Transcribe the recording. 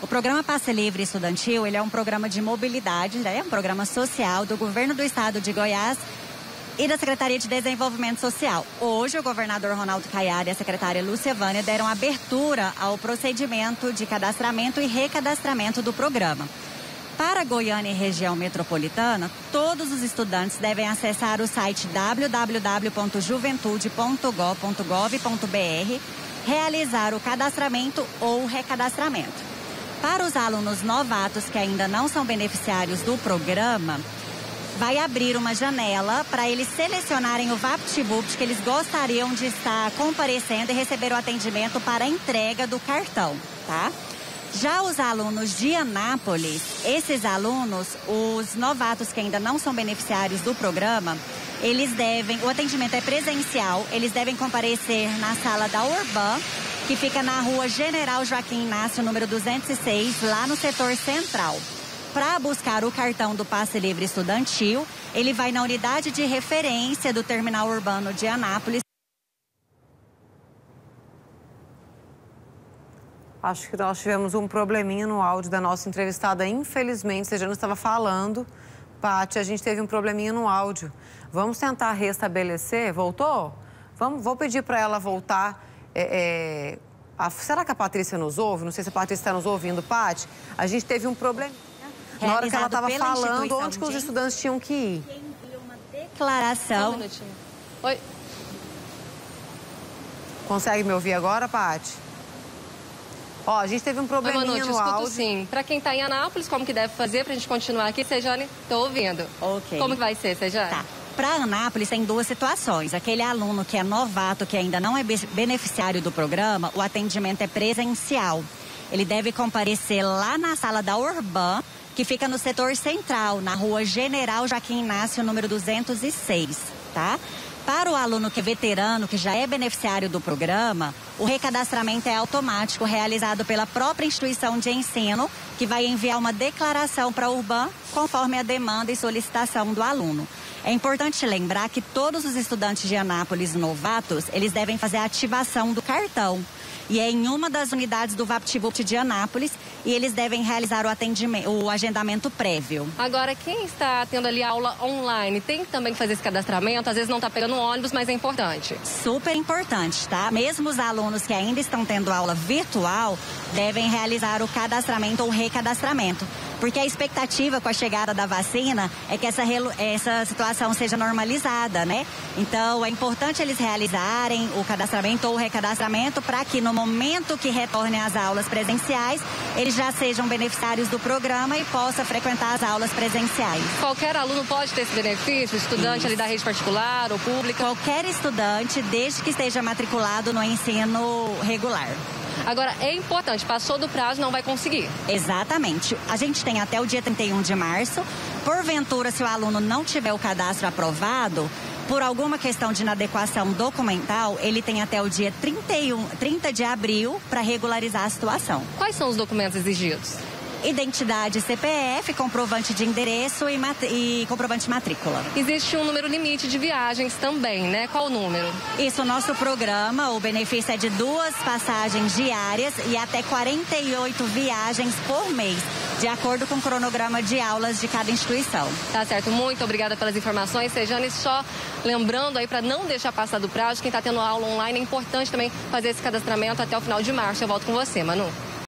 O programa Passe Livre Estudantil, ele é um programa de mobilidade, né? É um programa social do governo do estado de Goiás e da Secretaria de Desenvolvimento Social. Hoje, o governador Ronaldo Caiado e a secretária Lúcia Vânia deram abertura ao procedimento de cadastramento e recadastramento do programa. Para Goiânia e região metropolitana, todos os estudantes devem acessar o site www.juventude.gov.br, realizar o cadastramento ou recadastramento. Para os alunos novatos que ainda não são beneficiários do programa, vai abrir uma janela para eles selecionarem o Vapt Vupt que eles gostariam de estar comparecendo e receber o atendimento para a entrega do cartão, tá? Já os alunos de Anápolis, esses alunos, os novatos que ainda não são beneficiários do programa, eles devem, o atendimento é presencial, eles devem comparecer na sala da Urban, que fica na rua General Joaquim Inácio, número 206, lá no setor central. Para buscar o cartão do Passe Livre Estudantil, ele vai na unidade de referência do Terminal Urbano de Anápolis. Acho que nós tivemos um probleminha no áudio da nossa entrevistada, infelizmente, você já não estava falando. Paty, a gente teve um probleminha no áudio. Vamos tentar restabelecer? Voltou? Vou pedir para ela voltar. Será que a Patrícia nos ouve? Não sei se a Patrícia está nos ouvindo, Paty. A gente teve um probleminha na hora que ela estava falando onde que os estudantes tinham que ir. Quem enviou uma declaração... Oi. Consegue me ouvir agora, Paty? Ó, a gente teve um probleminha no áudio. Escuto sim. Para quem está em Anápolis, como que deve fazer para a gente continuar aqui? Sejane, estou ouvindo. Ok. Como que vai ser, Sejane? Tá. Para Anápolis, tem duas situações. Aquele aluno que é novato, que ainda não é beneficiário do programa, o atendimento é presencial. Ele deve comparecer lá na sala da Urban, que fica no setor central, na rua General Joaquim Inácio, número 206, tá? Para o aluno que é veterano, que já é beneficiário do programa, o recadastramento é automático, realizado pela própria instituição de ensino, que vai enviar uma declaração para a Urban, conforme a demanda e solicitação do aluno. É importante lembrar que todos os estudantes de Anápolis novatos, eles devem fazer a ativação do cartão. E é em uma das unidades do VaptVupt de Anápolis e eles devem realizar o agendamento prévio. Agora, quem está tendo ali aula online tem também que fazer esse cadastramento? Às vezes não está pegando ônibus, mas é importante. Super importante, tá? Mesmo os alunos que ainda estão tendo aula virtual devem realizar o cadastramento ou recadastramento. Porque a expectativa com a chegada da vacina é que essa situação seja normalizada, né? Então, é importante eles realizarem o cadastramento ou o recadastramento para que no momento que retornem às aulas presenciais, eles já sejam beneficiários do programa e possam frequentar as aulas presenciais. Qualquer aluno pode ter esse benefício? Estudante ali da rede particular ou pública? Qualquer estudante, desde que esteja matriculado no ensino regular. Agora, é importante, passou do prazo, não vai conseguir. Exatamente. A gente tem até o dia 31 de março. Porventura, se o aluno não tiver o cadastro aprovado, por alguma questão de inadequação documental, ele tem até o dia 30 de abril para regularizar a situação. Quais são os documentos exigidos? Identidade, CPF, comprovante de endereço e comprovante de matrícula. Existe um número limite de viagens também, né? Qual o número? Isso, o nosso programa, o benefício é de 2 passagens diárias e até 48 viagens por mês, de acordo com o cronograma de aulas de cada instituição. Tá certo, muito obrigada pelas informações, Sejane. Só lembrando aí, para não deixar passar do prazo, quem está tendo aula online, é importante também fazer esse cadastramento até o final de março. Eu volto com você, Manu.